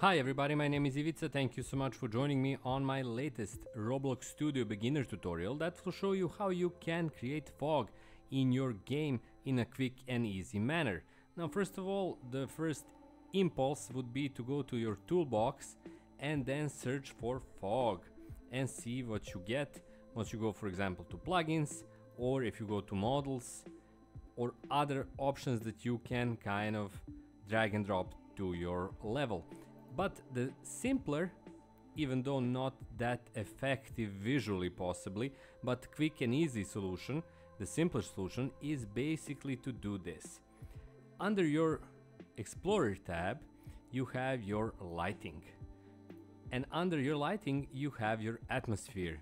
Hi everybody, my name is Ivica, thank you so much for joining me on my latest Roblox Studio beginner tutorial that will show you how you can create fog in your game in a quick and easy manner. Now first of all, the first impulse would be to go to your toolbox and then search for fog and see what you get once you go, for example, to plugins, or if you go to models or other options that you can kind of drag and drop to your level. But the simpler, even though not that effective visually possibly, but quick and easy solution, the simpler solution is basically to do this. Under your Explorer tab, you have your lighting. And under your lighting, you have your atmosphere.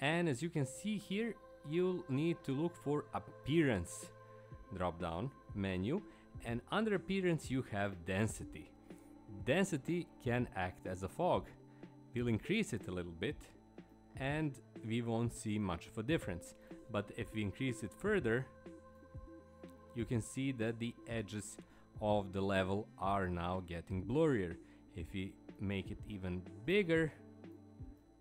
And as you can see here, you'll need to look for appearance. Drop down menu, and under appearance, you have density. Density can act as a fog. We'll increase it a little bit and we won't see much of a difference, but if we increase it further, you can see that the edges of the level are now getting blurrier. If we make it even bigger,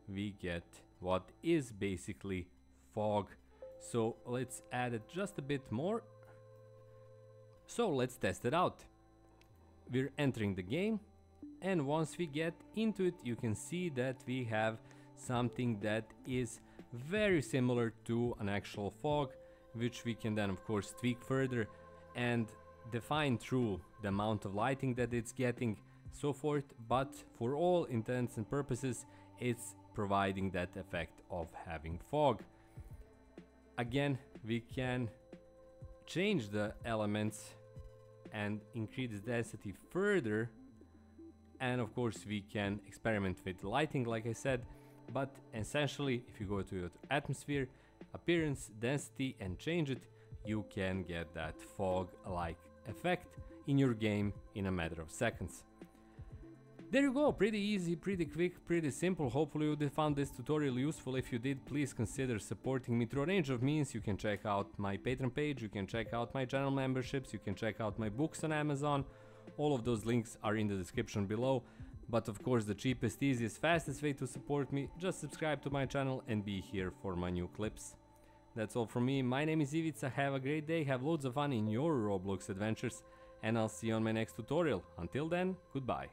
we get what is basically fog. So let's add it just a bit more. So let's test it out. We're entering the game, and once we get into it, you can see that we have something that is very similar to an actual fog, which we can then of course tweak further and define through the amount of lighting that it's getting, so forth. But for all intents and purposes, it's providing that effect of having fog. Again, we can change the elements and increase density further, and of course we can experiment with lighting like I said, but essentially if you go to your atmosphere, appearance, density and change it, you can get that fog like effect in your game in a matter of seconds. There you go, pretty easy, pretty quick, pretty simple. Hopefully you found this tutorial useful. If you did, please consider supporting me through a range of means. You can check out my Patreon page, you can check out my channel memberships, you can check out my books on Amazon. All of those links are in the description below. But of course the cheapest, easiest, fastest way to support me, just subscribe to my channel and be here for my new clips. That's all from me. My name is Ivica, have a great day, have loads of fun in your Roblox adventures, and I'll see you on my next tutorial. Until then, goodbye.